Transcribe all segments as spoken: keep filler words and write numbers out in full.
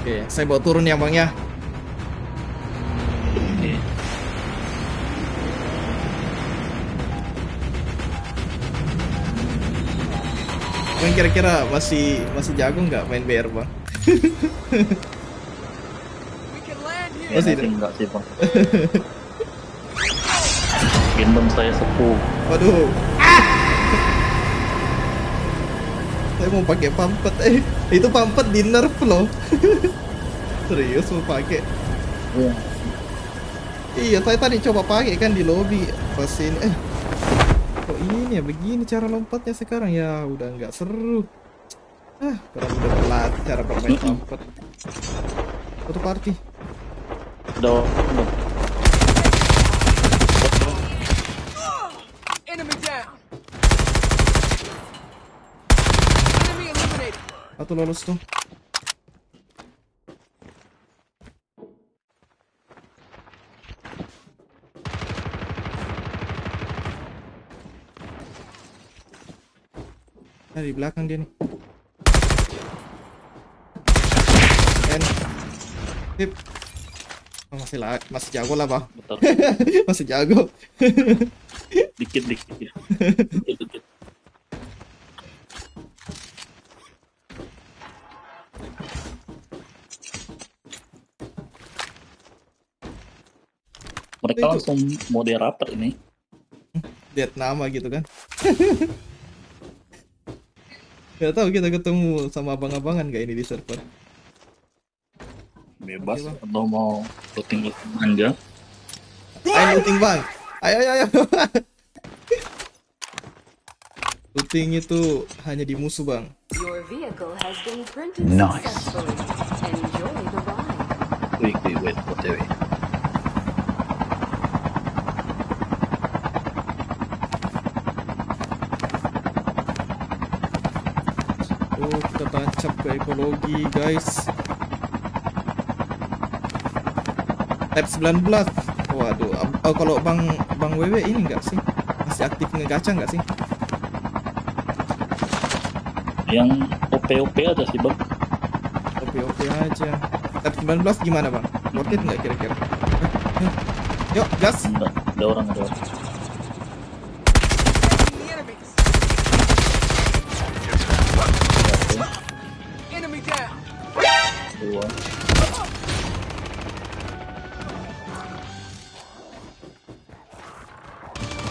Oke, saya bawa turun ya bang ya. Bang kira-kira masih masih jago nggak main B R bang? Masih ya, enggak sih bang. Gendong saya sepuh. Waduh. Ah! Saya mau pakai pampet, eh itu pampet di nerf loh. Serius mau pakai? Iya. Iya, saya tadi coba pakai kan di lobby pas ini. Eh, kok ini ya begini cara lompatnya sekarang ya? Udah nggak seru. Ah, kurang udah pelat cara bermain pampet. Satu party. Udah. Atau lolos tuh. Nah, di belakang dia nih. Dan tip. Oh, masih lah, masih jago lah, Bang. Masih jago. Dikit-dikit. Dikit-dikit. Mereka itu langsung mode rapper ini. Lihat nama gitu kan. Gak tahu kita ketemu sama abang-abangan gak ini di server. Bebas okay, atau mau looting-looting aja. Ayo looting bang. Ayo ayo ayo. Looting itu hanya di musuh bang. Nice. Wait wait wait wait. Tancap ke ekologi guys. Tab sembilan belas. Waduh, oh, kalau Bang Bang W W ini enggak sih? Masih aktif ngegacha enggak sih? Yang O P O P aja sih, Bang. O P O P aja. Tab sembilan belas gimana, Bang? Worth it enggak kira-kira? Yuk, gas. Enggak, ada orang ada. Orang.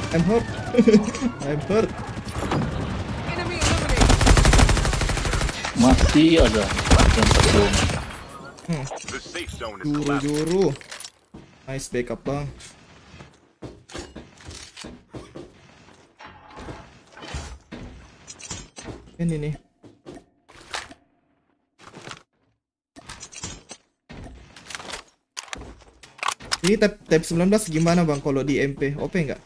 I'm hurt. I'm hurt. Masih ada yang terbunuh. Hmm. Juru-juru. Nice backup bang. Ini nih. Ini tab, tab sembilan belas gimana bang kalau di M P? O P enggak?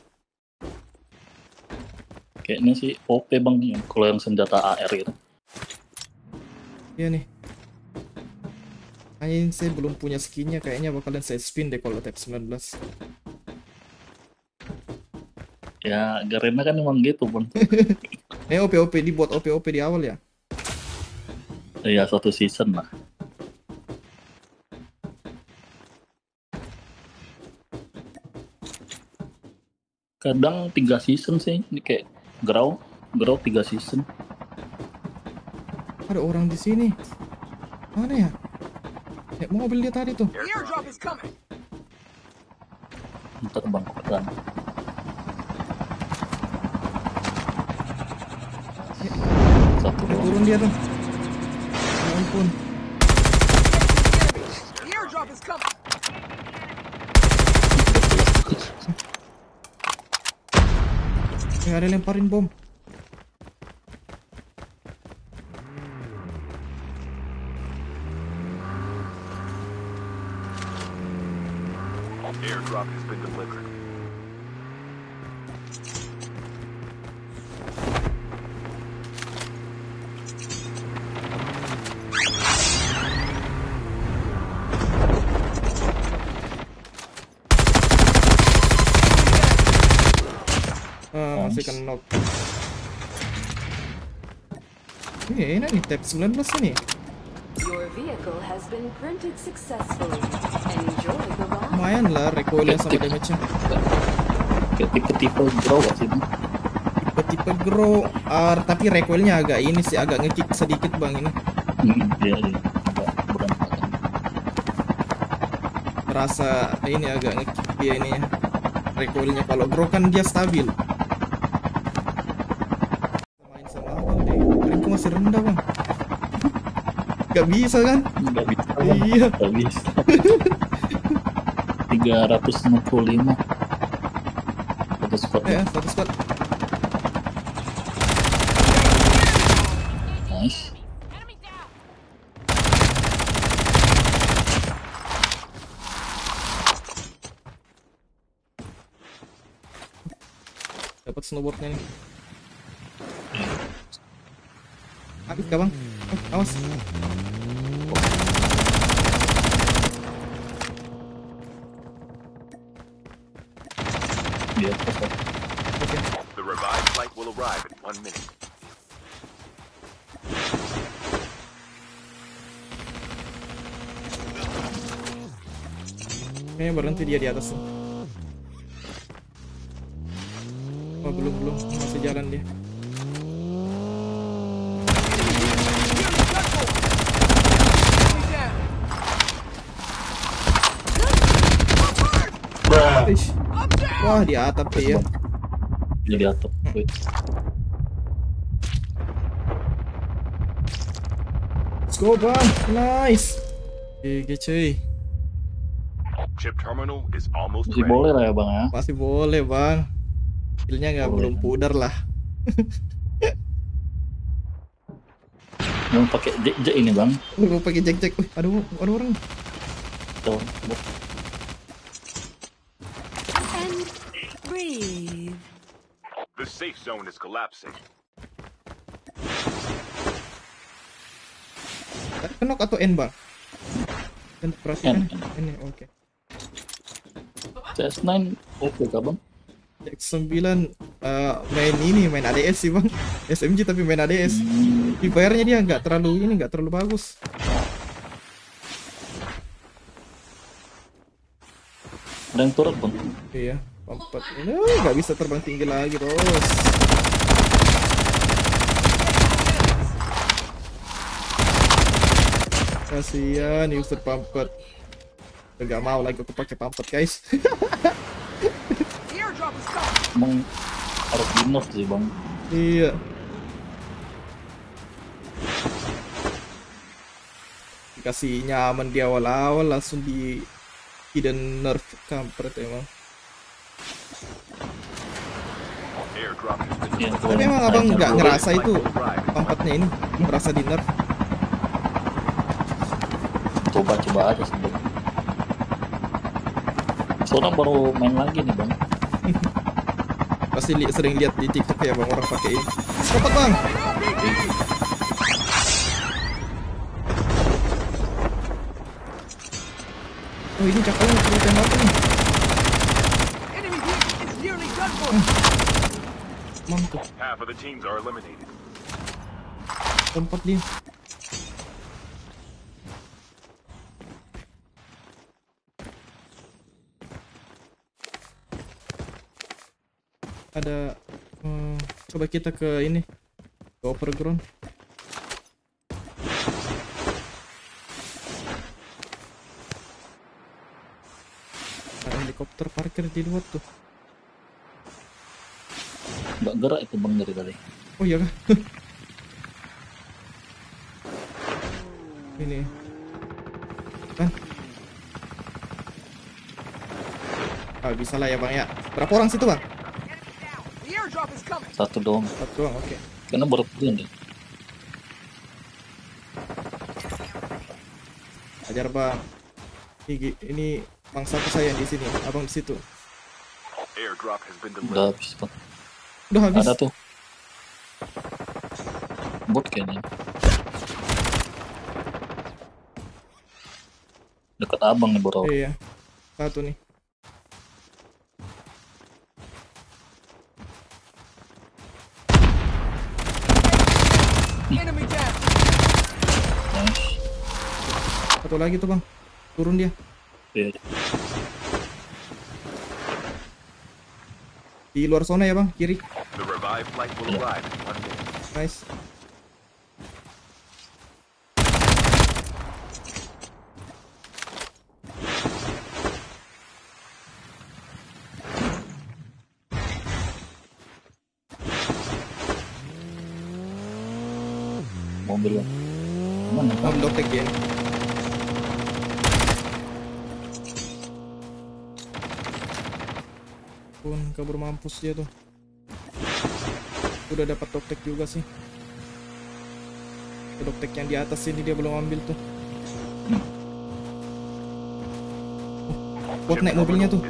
Kayaknya sih O P bang kalau yang senjata A R gitu. Iya nih. Kayaknya saya belum punya skinnya, kayaknya bakalan saya spin deh kalau tab sembilan belas. Ya Garena kan emang gitu bang. Eh O P O P dibuat O P O P di awal ya? Iya satu season lah. Kadang tiga season sih, ini kayak Grow, grow tiga season. Ada orang di sini. Mana ya? Kayak mobil dia tadi tuh. Ntar bang, kebetulan. Satu ya, turun dia tuh. Ya ampun. Ya, ada lemparin bom. Airdrop has been delivered. Masih knock. Ini enak nih tab sembilan belas ini. Lumayan lah recoilnya sama damage-nya. Kayak tipe-tipe grow gak sih? Tipe-tipe grow, uh, tapi recoilnya agak ini sih, agak ngekick sedikit bang ini. Hmm, iya, iya. Terasa ini agak ngekick dia ini ya. Recoilnya kalau grow kan dia stabil. Main sama apa deh? Recoil masih rendah bang. Gak bisa kan? Gak bisa. Iya. Gak bisa. tiga ratus enam puluh lima. Satu squad. Ya, satu squad. Nice. Dapat snowboardnya nih. Habis gak bang? Oh, awas. Yeah, okay. Okay. The revived flight will arrive in one minute. Kayaknya berhenti dia di atas. Oh belum belum masih jalan dia. Ish. Wah di atap dia. Dia di atap. Wait. Let's go bang, nice. G G cuy. Chip terminal is almost ready. Masih boleh lah ya bang ya. Masih boleh bang. Skillnya nggak belum pudar lah. Mau pakai jack jack ini bang? Mau pakai jack jack. Aduh, ada orang. Tuh. The safe zone is collapsing. Kenok atau N bang? N perasaan ini oke. C S sembilan oke kah bang? C S sembilan main ini main A D S sih bang. S M G tapi main A D S. P P R-nya dia nggak terlalu ini nggak terlalu bagus. Ada yang turut bang? Iya. Empat ini nggak bisa terbang tinggi lagi bos. Kasihan user pampet. Gak mau lagi aku pakai pampet guys. Emang harus di north sih bang. Iya. Dikasih nyaman di awal-awal langsung di hidden nerf kampret emang. Tapi emang abang nggak ngerasa itu tempatnya ini ngerasa di nerf? Coba-coba aja sebenernya. Seorang baru main lagi nih bang. Pasti li sering lihat di TikTok ya bang orang pakai ini. Cepat bang. Oh ini cakalnya perlu tembak nih. Mantap. Tempat dia. Ada hmm, coba kita ke ini ke overground. Ada helikopter parkir di luar tuh. Nggak gerak itu bang dari tadi. Oh iya kah? Ini kan? Ah bisa lah ya bang ya. Berapa orang situ bang? Satu doang. Satu doang oke. Okay. Karena baru pulang deh. Ajar bang. Ini, ini bangsa saya di sini. Abang di situ. Udah habis bang. Udah habis. Ada tuh bot kayaknya dekat abang nih bro. Iya satu nih satu lagi tuh bang, turun dia. Iya. Di luar zona ya bang, kiri. Nice. Mobil bang. Mana? Bang doktek ya. Pun kabur mampus dia tuh. Udah dapat doktek juga sih. Doktek yang di atas sini dia belum ambil tuh. Buat oh, naik mobilnya tuh.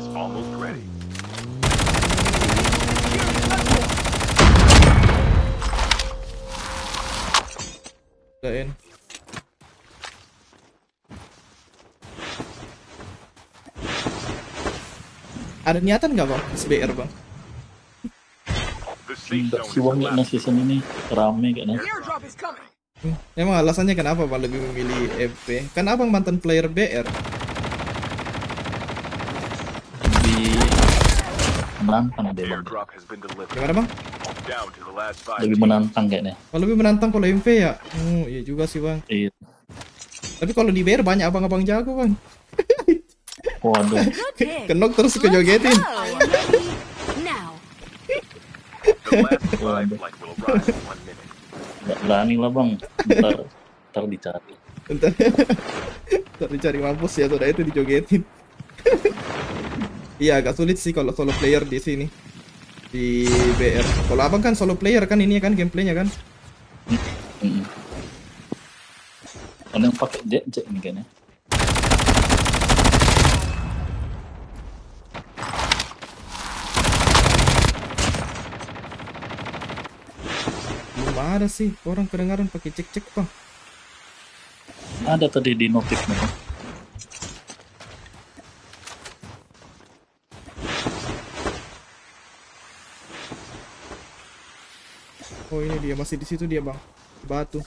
Udahin. Ada niatan nggak bang, S B R bang? Enggak sih bang, karena season ini rame kayaknya. Hmm, emang alasannya kenapa bang lebih memilih F P? Kan abang mantan player B R. Di menantang deh bang. Gimana bang? Lebih menantang kayaknya. Kalau lebih menantang kalau M V ya? Hmm, iya juga sih bang. Iya. Tapi kalau di B R banyak abang-abang jago bang. Waduh, kenok terus kejogetin. Nggak berani lah bang, ntar, ntar dicari. Ntar, ntar dicari mampus ya, soalnya itu dijogetin. Iya agak sulit sih kalau solo player di sini, di B R. Kalau abang kan solo player kan ini kan gameplaynya kan. Ada yang pakai jet jet nih kayaknya. Ada sih orang kedengaran pakai cek-cek bang. Ada tadi di notifnya. Oh ini dia masih di situ dia bang, batu.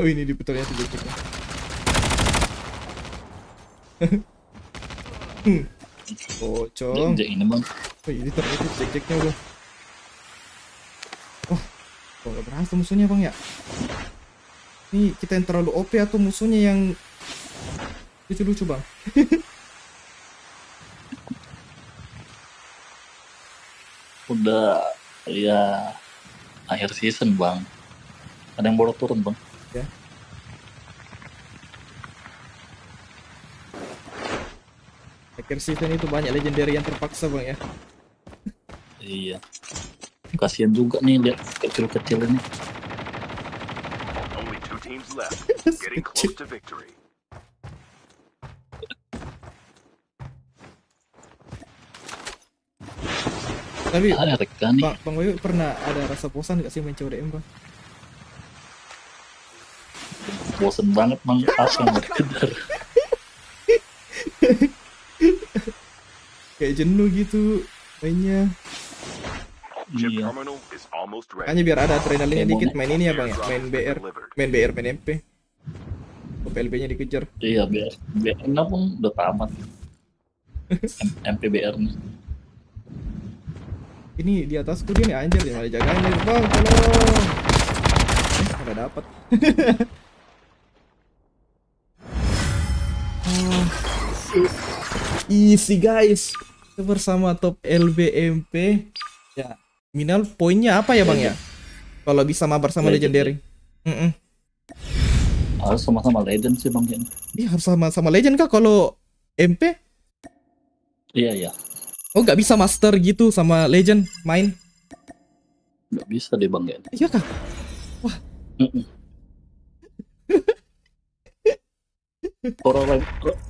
Oh ini di putarnya tuh cek-ceknya. Hmm. Pocong. Ini bang. Oh, ini ternyata cek-ceknya bang. Oh, kok gak berhasil musuhnya bang ya? Nih kita yang terlalu O P atau musuhnya yang lucu-lucu bang? Udah, ya akhir season bang. Ada yang bolak turun bang. Ya. Season itu banyak legendary yang terpaksa bang ya. Iya. Kasian juga nih lihat kecil-kecil ini. Only two teams left, getting close to victory. Tapi ada rekan nih. Bang Wayu pernah ada rasa bosan nggak sih main C O D M bang? Bosan banget bang, asal berkedar. Kayak jenuh gitu mainnya. Iya. Hanya biar ada adrenalinnya dikit main ini ya bang ya, main B R, main B R, main M P. P L B-nya dikejar. Iya B R, B R pun udah tamat. M P B R nih. Ini di atasku dia nih anjir ya, malah jagain nih bang. Tolong. Eh, udah dapat. Easy guys, bersama top L B M P ya. Minimal poinnya apa ya bang legend. Ya kalau bisa mabar sama legend. Legendary mm -mm. harus sama-sama legend sih bang. Iya harus sama-sama legend kah kalau M P? Iya iya. Oh nggak bisa master gitu sama legend main? Nggak bisa deh bang. Iya kah? Wah mm -mm. Kalau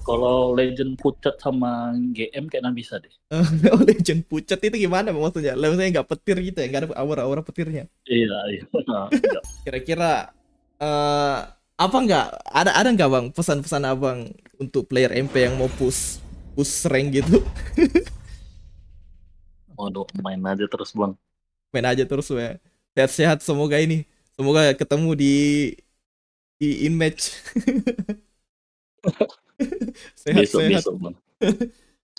kalau legend pucat sama G M kayaknya bisa deh. Oh legend pucat itu gimana maksudnya? Maksudnya nggak petir gitu ya, nggak ada aura-aura petirnya. Iya iya. Kira-kira uh, apa nggak ada ada nggak bang pesan-pesan abang untuk player M P yang mau push push rank gitu? Waduh, main aja terus bang. Main aja terus ya. Sehat-sehat semoga ini. Semoga ketemu di di in match. Sehat-sehat.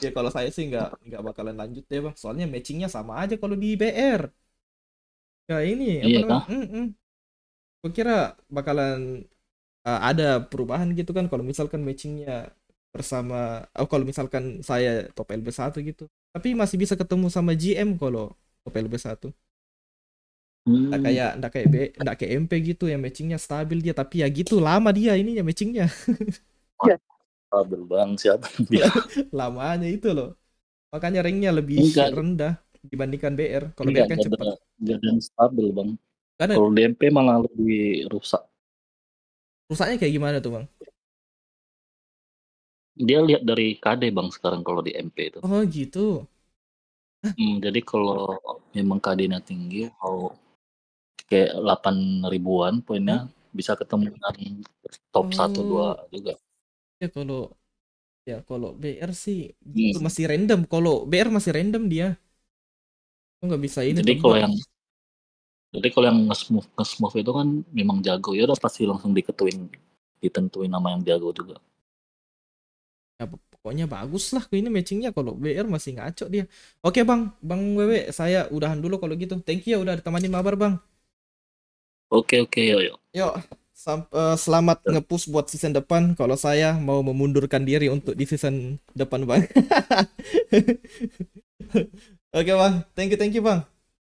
Ya kalau saya sih nggak nggak bakalan lanjut deh bang. Soalnya matchingnya sama aja kalau di B R. Ya ini. Iya kah? Gue kira bakalan uh, ada perubahan gitu kan kalau misalkan matchingnya bersama. Oh, kalau misalkan saya top L B satu gitu. Tapi masih bisa ketemu sama G M kalau top L B satu. Hmm. Nggak kayak nggak kayak B, nggak kayak M P gitu yang matchingnya stabil dia, tapi ya gitu lama dia ininya matchingnya. Stabil bang siapa dia? Lamanya itu loh. Makanya ranknya lebih enggak rendah dibandingkan B R. Kalau B R kan cepat. Jadi stabil bang. Karena kalau D M P malah lebih rusak. Rusaknya kayak gimana tuh bang? Dia lihat dari K D bang sekarang kalau di M P itu. Oh gitu. Hmm, jadi kalau memang K D-nya tinggi, kalau kayak delapan ribuan poinnya hmm. bisa ketemu dengan top oh. satu dua juga. Ya kalau ya kalau B R sih yes. masih random. Kalau B R masih random dia. Enggak bisa ini. Jadi kalau yang Jadi kalau yang nge-smooth, nge-smooth itu kan memang jago ya udah pasti langsung diketuin ditentuin nama yang jago juga. Ya pokoknya bagus lah ini matchingnya kalau B R masih ngaco dia. Oke bang, bang Wewe saya udahan dulu kalau gitu. Thank you ya udah ditemani mabar bang. Oke oke yo yo. Yo. Sam, uh, selamat nge-push buat season depan. Kalau saya mau memundurkan diri untuk di season depan bang. Oke bang, thank you thank you bang.